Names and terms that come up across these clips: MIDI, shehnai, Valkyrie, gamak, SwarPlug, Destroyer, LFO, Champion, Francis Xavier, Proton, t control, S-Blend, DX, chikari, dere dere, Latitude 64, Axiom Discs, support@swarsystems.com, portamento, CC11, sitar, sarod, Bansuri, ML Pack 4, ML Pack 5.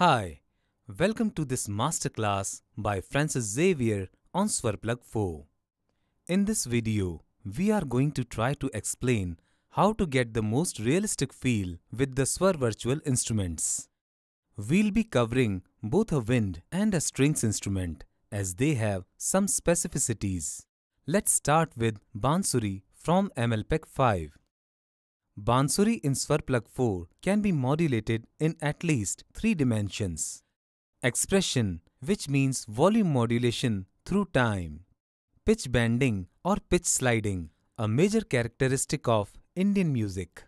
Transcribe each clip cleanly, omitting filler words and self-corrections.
Hi, welcome to this masterclass by Francis Xavier on SwarPlug 4. In this video, we are going to try to explain how to get the most realistic feel with the Swar virtual instruments. We'll be covering both a wind and a strings instrument as they have some specificities. Let's start with Bansuri from ML Pack 5. Bansuri in SwarPlug 4 can be modulated in at least 3 dimensions. Expression, which means volume modulation through time. Pitch bending or pitch sliding, a major characteristic of Indian music.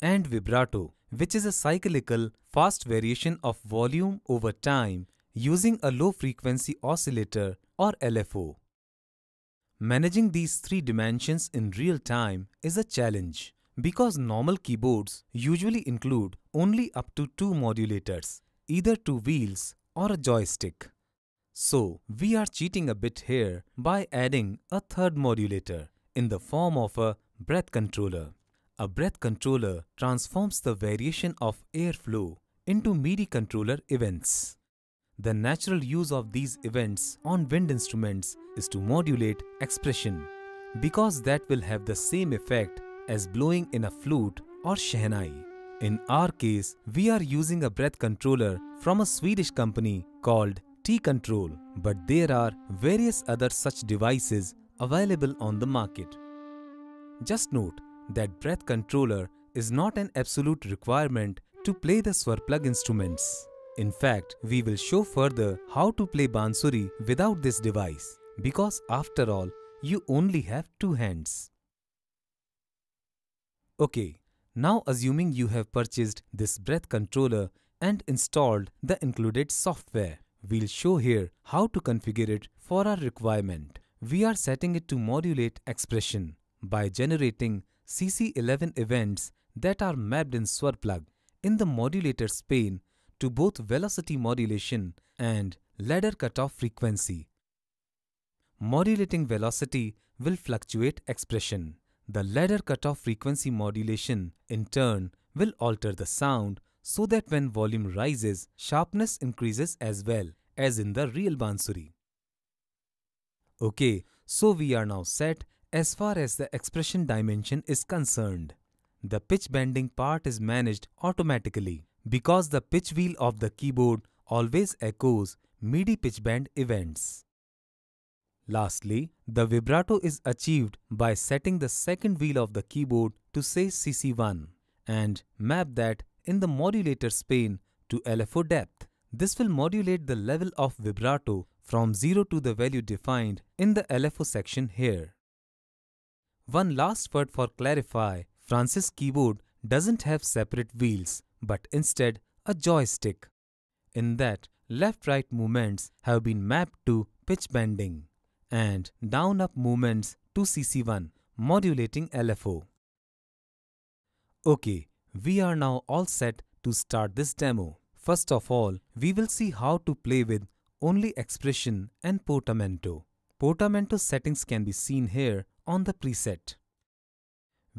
And vibrato, which is a cyclical, fast variation of volume over time using a low-frequency oscillator or LFO. Managing these 3 dimensions in real time is a challenge, because normal keyboards usually include only up to 2 modulators, either 2 wheels or a joystick. So, we are cheating a bit here by adding a 3rd modulator in the form of a breath controller. A breath controller transforms the variation of airflow into MIDI controller events. The natural use of these events on wind instruments is to modulate expression, because that will have the same effect as blowing in a flute or shehnai. In our case, we are using a breath controller from a Swedish company called T Control, but there are various other such devices available on the market. Just note that breath controller is not an absolute requirement to play the SwarPlug instruments. In fact, we will show further how to play Bansuri without this device, because after all, you only have 2 hands. Okay, now assuming you have purchased this breath controller and installed the included software, we'll show here how to configure it for our requirement. We are setting it to modulate expression by generating CC11 events that are mapped in SwarPlug in the modulators pane to both velocity modulation and ladder cutoff frequency. Modulating velocity will fluctuate expression. The ladder cutoff frequency modulation, in turn, will alter the sound so that when volume rises, sharpness increases as well as in the real Bansuri. Okay, so we are now set as far as the expression dimension is concerned. The pitch bending part is managed automatically because the pitch wheel of the keyboard always echoes MIDI pitch bend events. Lastly, the vibrato is achieved by setting the 2nd wheel of the keyboard to say CC1 and map that in the modulators pane to LFO depth. This will modulate the level of vibrato from 0 to the value defined in the LFO section here. One last word for clarify, Francis keyboard doesn't have separate wheels but instead a joystick. In that, left-right movements have been mapped to pitch bending and down-up movements to CC1, modulating LFO. Okay, we are now all set to start this demo. First of all, we will see how to play with only expression and portamento. Portamento settings can be seen here on the preset.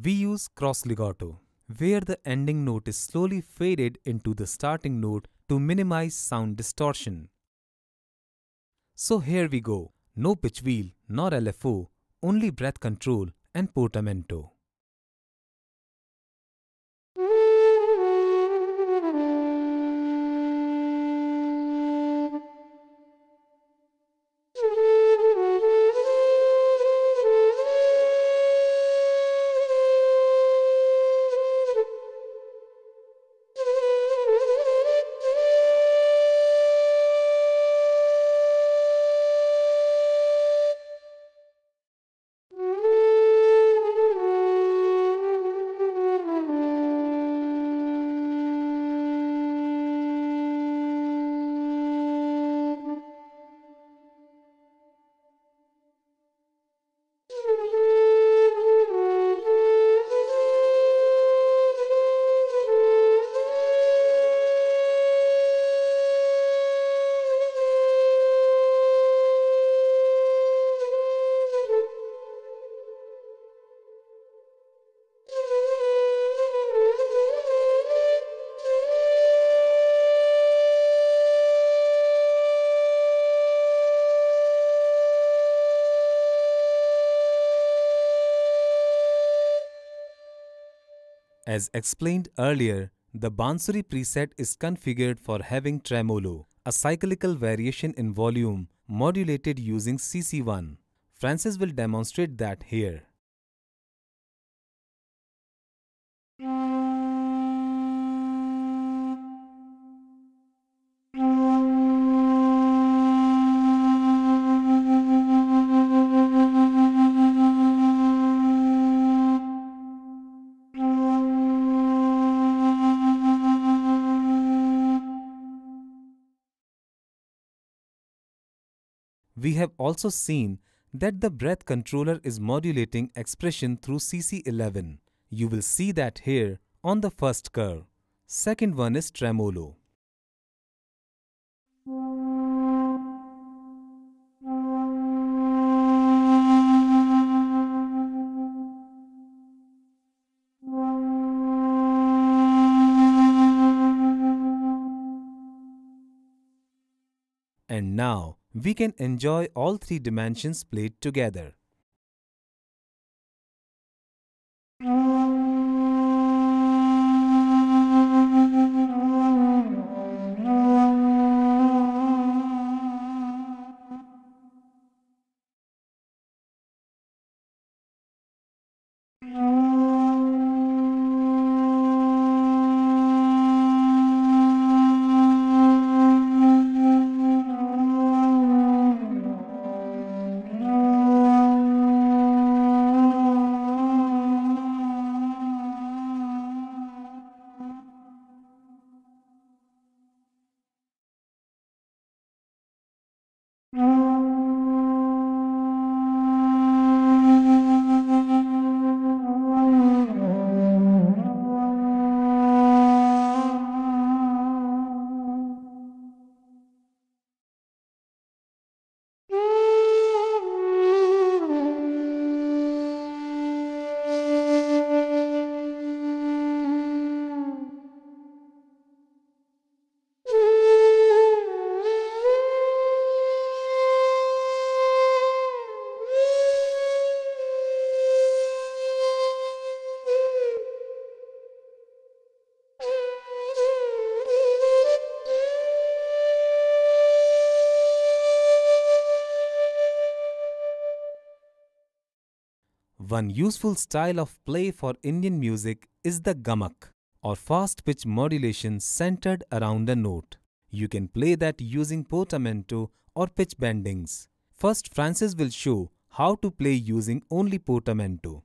We use cross legato, where the ending note is slowly faded into the starting note to minimize sound distortion. So here we go. No pitch wheel, nor LFO, only breath control and portamento. As explained earlier, the Bansuri preset is configured for having tremolo, a cyclical variation in volume modulated using CC1. Francis will demonstrate that here. We have also seen that the breath controller is modulating expression through CC11. You will see that here on the first curve. Second one is tremolo. And now, we can enjoy all three dimensions played together. One useful style of play for Indian music is the gamak or fast pitch modulation centered around a note. You can play that using portamento or pitch bendings. First, Francis will show how to play using only portamento.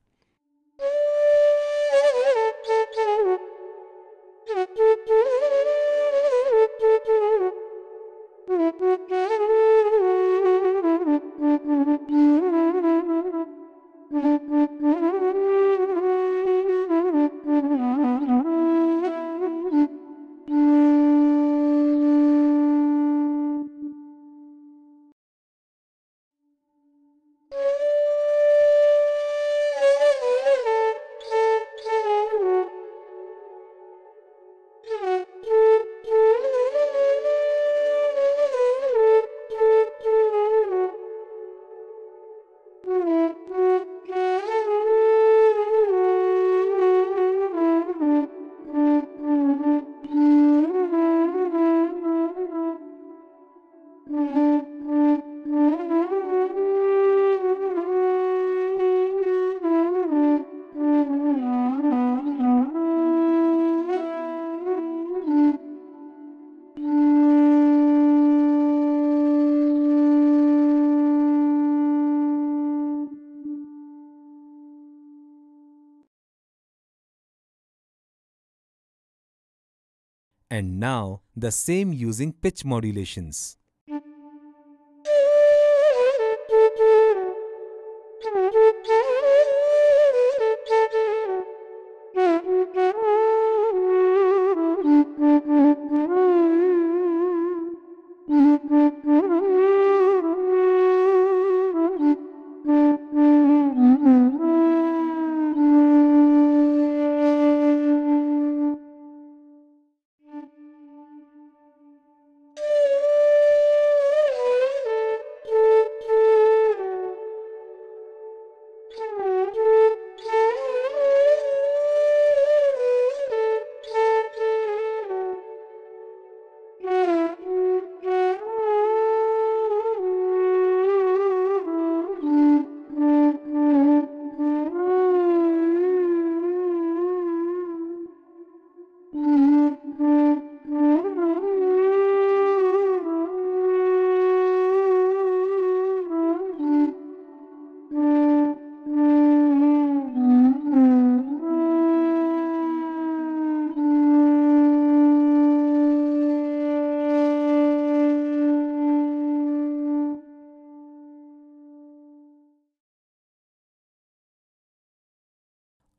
And now, the same using pitch modulations.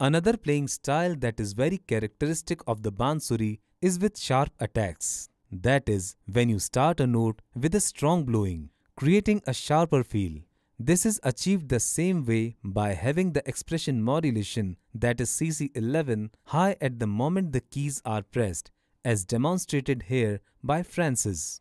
Another playing style that is very characteristic of the Bansuri is with sharp attacks. That is, when you start a note with a strong blowing, creating a sharper feel. This is achieved the same way by having the expression modulation, that is CC11, high at the moment the keys are pressed, as demonstrated here by Francis.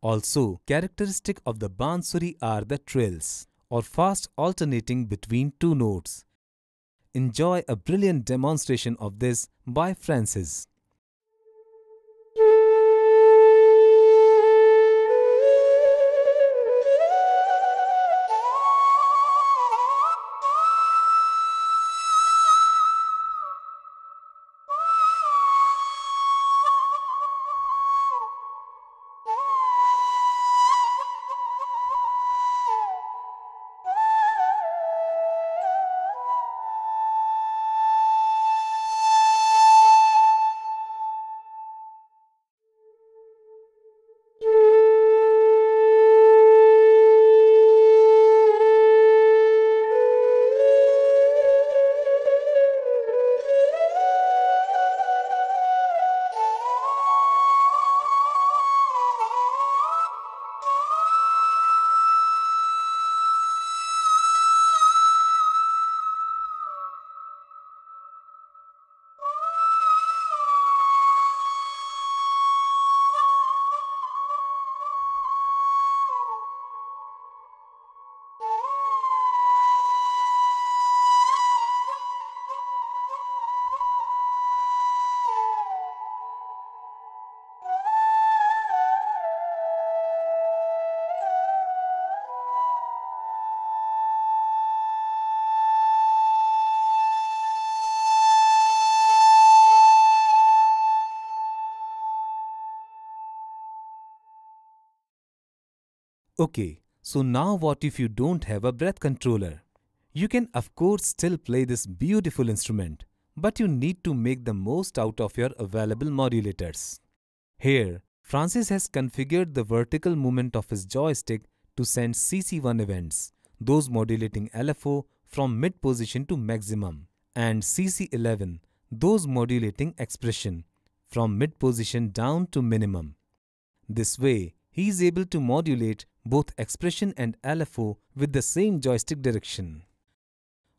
Also, characteristic of the Bansuri are the trills, or fast alternating between two notes. Enjoy a brilliant demonstration of this by Francis. Okay, so now what if you don't have a breath controller? You can of course still play this beautiful instrument, but you need to make the most out of your available modulators. Here, Francis has configured the vertical movement of his joystick to send CC1 events, those modulating LFO from mid position to maximum, and CC11, those modulating expression, from mid position down to minimum. This way, he is able to modulate both expression and LFO with the same joystick direction.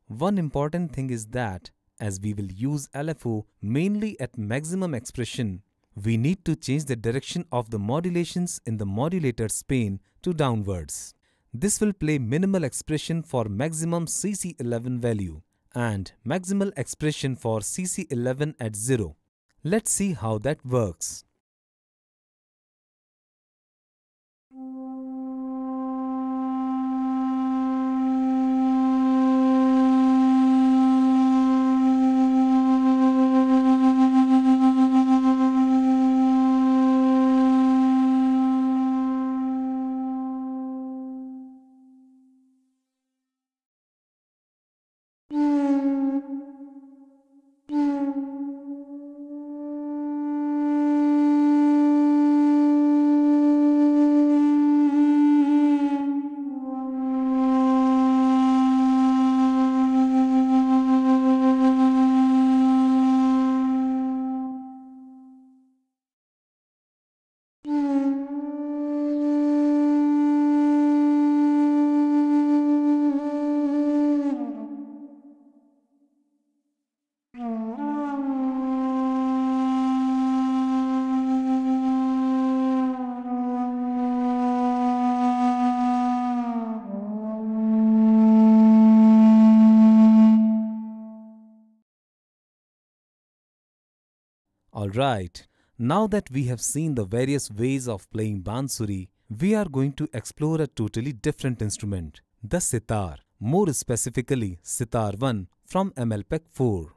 One important thing is that, as we will use LFO mainly at maximum expression, we need to change the direction of the modulations in the modulator's pane to downwards. This will play minimal expression for maximum CC11 value and maximal expression for CC11 at 0. Let's see how that works. Alright, now that we have seen the various ways of playing Bansuri, we are going to explore a totally different instrument, the sitar, more specifically Sitar 1 from ML Pack 4.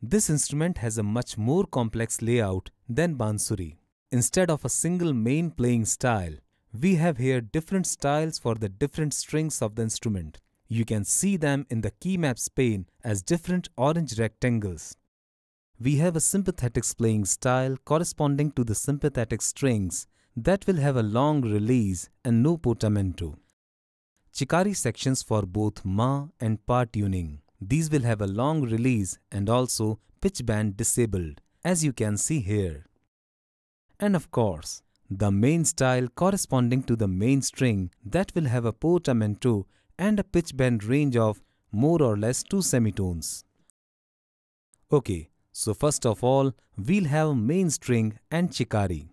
This instrument has a much more complex layout than Bansuri. Instead of a single main playing style, we have here different styles for the different strings of the instrument. You can see them in the key maps pane as different orange rectangles. We have a sympathetics playing style corresponding to the sympathetic strings that will have a long release and no portamento. Chikari sections for both ma and pa tuning. These will have a long release and also pitch band disabled, as you can see here. And of course, the main style corresponding to the main string that will have a portamento and a pitch band range of more or less 2 semitones. Okay, so first of all, we'll have main string and chikari.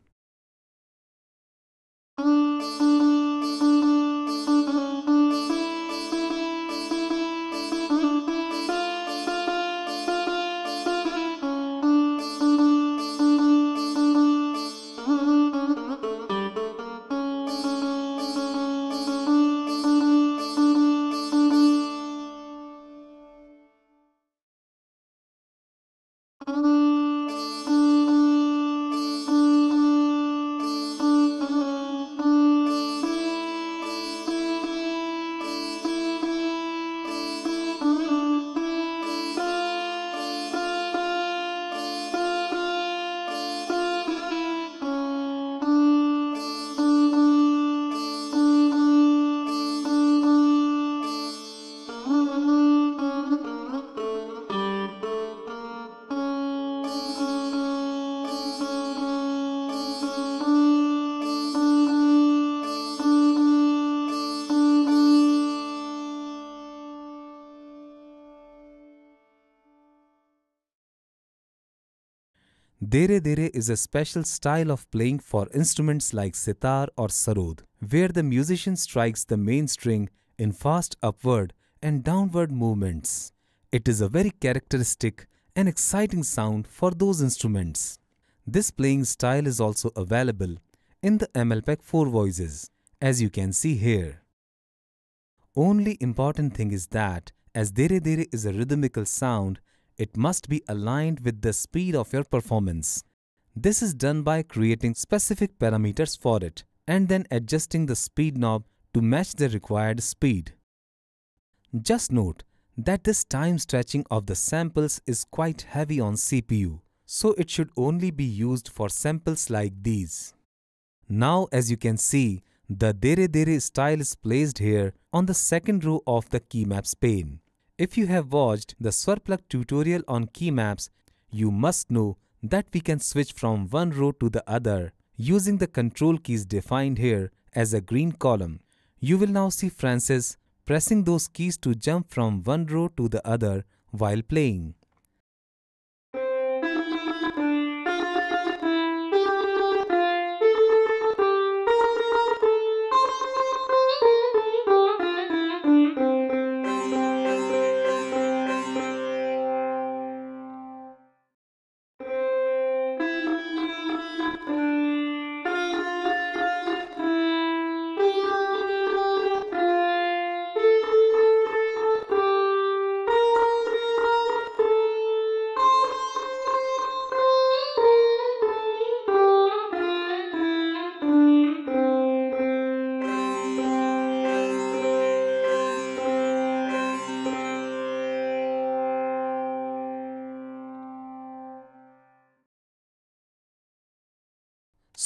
Dere dere is a special style of playing for instruments like sitar or sarod, where the musician strikes the main string in fast upward and downward movements. It is a very characteristic and exciting sound for those instruments. This playing style is also available in the ML Pack 4 voices, as you can see here. Only important thing is that, as dere dere is a rhythmical sound, it must be aligned with the speed of your performance. This is done by creating specific parameters for it and then adjusting the speed knob to match the required speed. Just note that this time stretching of the samples is quite heavy on CPU, so it should only be used for samples like these. Now, as you can see, the dere dere style is placed here on the second row of the key maps pane. If you have watched the SwarPlug tutorial on key maps, you must know that we can switch from one row to the other using the control keys defined here as a green column. You will now see Francis pressing those keys to jump from one row to the other while playing.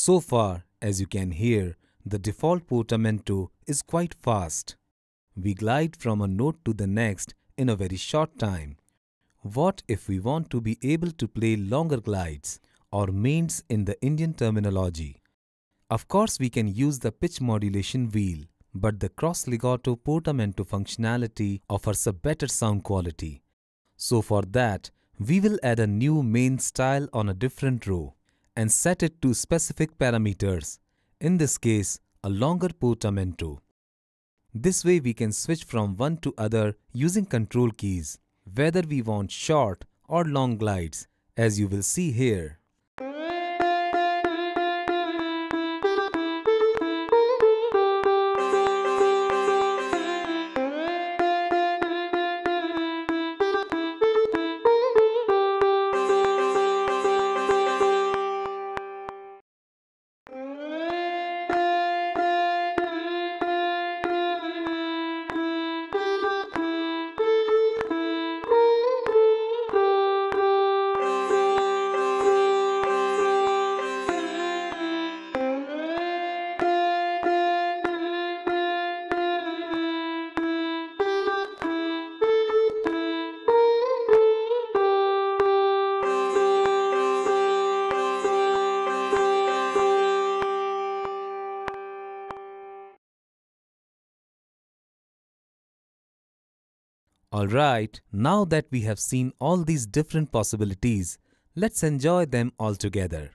So far, as you can hear, the default portamento is quite fast. We glide from a note to the next in a very short time. What if we want to be able to play longer glides or mains in the Indian terminology? Of course, we can use the pitch modulation wheel, but the cross legato portamento functionality offers a better sound quality. So for that, we will add a new main style on a different row and set it to specific parameters, in this case a longer portamento. This way we can switch from one to other using control keys, whether we want short or long glides, as you will see here. Alright, now that we have seen all these different possibilities, let's enjoy them all together.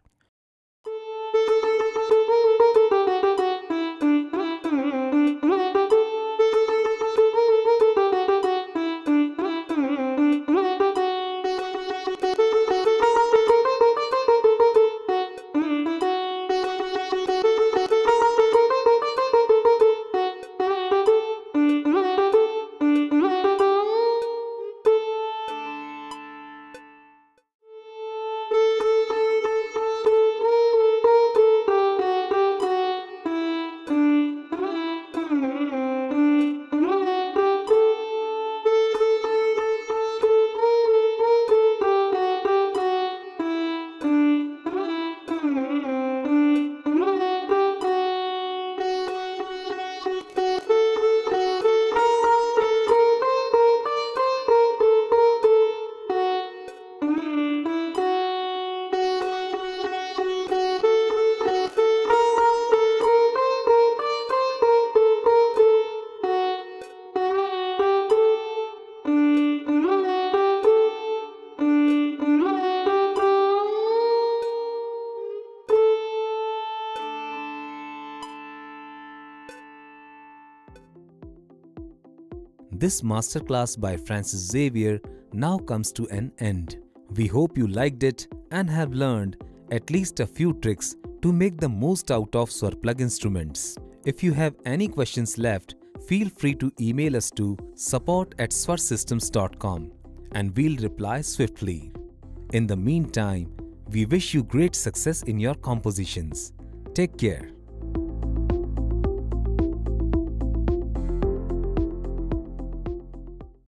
This masterclass by Francis Xavier now comes to an end. We hope you liked it and have learned at least a few tricks to make the most out of SwarPlug instruments. If you have any questions left, feel free to email us to support@swarsystems.com and we'll reply swiftly. In the meantime, we wish you great success in your compositions. Take care.